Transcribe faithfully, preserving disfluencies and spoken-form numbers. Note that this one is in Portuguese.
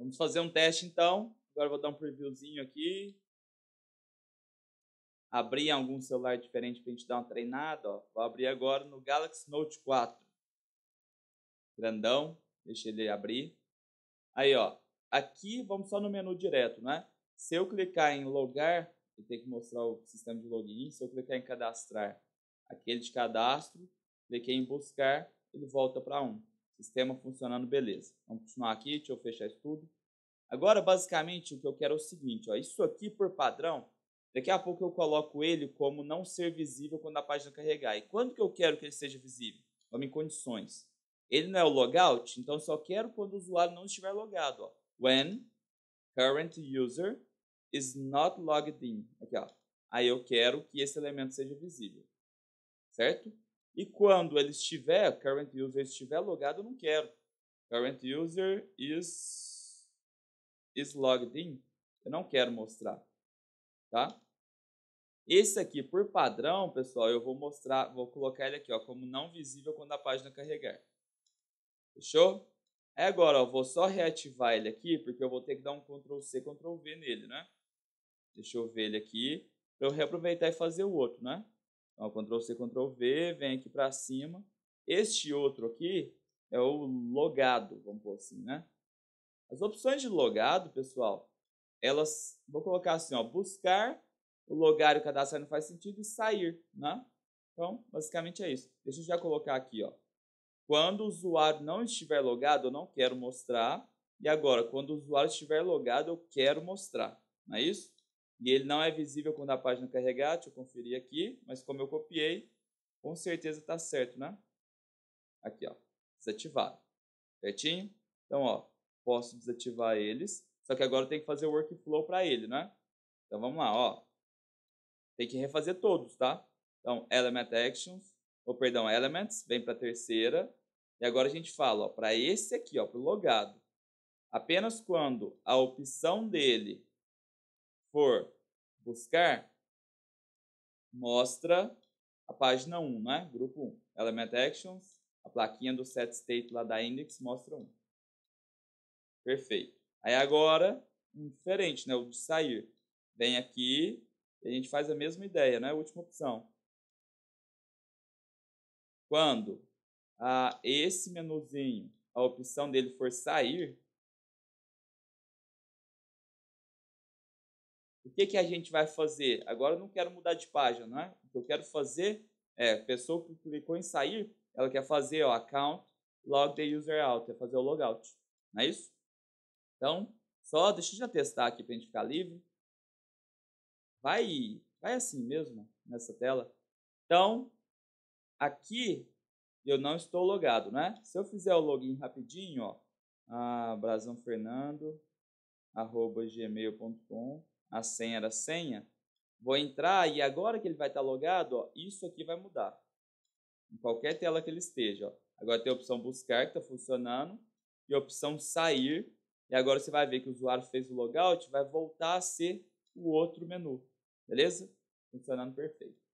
Vamos fazer um teste então. Agora vou dar um previewzinho aqui. Abrir em algum celular diferente para a gente dar uma treinada. Ó. Vou abrir agora no Galaxy Note quatro. Grandão. Deixa ele abrir. Aí, ó. Aqui, vamos só no menu direto, né? Se eu clicar em logar, eu tenho que mostrar o sistema de login. Se eu clicar em cadastrar, aquele de cadastro. Cliquei em buscar, ele volta para um. Sistema funcionando, beleza. Vamos continuar aqui. Deixa eu fechar isso tudo. Agora, basicamente, o que eu quero é o seguinte. Ó. Isso aqui, por padrão... Daqui a pouco eu coloco ele como não ser visível quando a página carregar. E quando que eu quero que ele seja visível? Vamos em condições. Ele não é o logout, então só quero quando o usuário não estiver logado. Ó. When current user is not logged in. Aqui, ó. Aí eu quero que esse elemento seja visível. Certo? E quando ele estiver, current user estiver logado, eu não quero. Current user is, is logged in. Eu não quero mostrar. Tá? Esse aqui, por padrão, pessoal, eu vou mostrar, vou colocar ele aqui, ó, como não visível quando a página carregar. Fechou? É agora, ó, vou só reativar ele aqui, porque eu vou ter que dar um Ctrl C, Ctrl V nele, né? Deixa eu ver ele aqui, para eu reaproveitar e fazer o outro, né? Então, Ctrl C, Ctrl V, vem aqui para cima. Este outro aqui é o logado, vamos pôr assim, né? As opções de logado, pessoal... Elas, vou colocar assim, ó, buscar, o logar e o cadastrar não faz sentido e sair, né? Então, basicamente é isso. Deixa eu já colocar aqui, ó. Quando o usuário não estiver logado, eu não quero mostrar. E agora, quando o usuário estiver logado, eu quero mostrar, não é isso? E ele não é visível quando a página carregar, deixa eu conferir aqui. Mas como eu copiei, com certeza tá certo, né? Aqui, ó, desativado. Certinho? Então, ó, posso desativar eles. Só que agora eu tenho que fazer o workflow para ele, né? Então vamos lá, ó. Tem que refazer todos, tá? Então, Element Actions, ou perdão, Elements, vem para a terceira. E agora a gente fala, ó, para esse aqui, ó, para o logado. Apenas quando a opção dele for buscar, mostra a página um, né? Grupo um. Element Actions, a plaquinha do set state lá da index mostra um. Perfeito. Aí agora, diferente, né? O de sair. Vem aqui e a gente faz a mesma ideia, né? Última opção. Quando a esse menuzinho, a opção dele for sair, o que, que a gente vai fazer? Agora eu não quero mudar de página, né? O que eu quero fazer é, a pessoa que clicou em sair, ela quer fazer, ó, account, log the user out, quer fazer o logout, não é isso? Então, só deixa eu já testar aqui para a gente ficar livre. Vai, vai assim mesmo, nessa tela. Então, aqui eu não estou logado, né? Se eu fizer o login rapidinho, ó. Ah, brasãofernando, arroba gmail ponto com. A senha era senha. Vou entrar e agora que ele vai estar logado, ó, isso aqui vai mudar. Em qualquer tela que ele esteja, ó. Agora tem a opção buscar, que está funcionando. E a opção sair. E agora você vai ver que o usuário fez o logout, vai voltar a ser o outro menu. Beleza? Funcionando perfeito.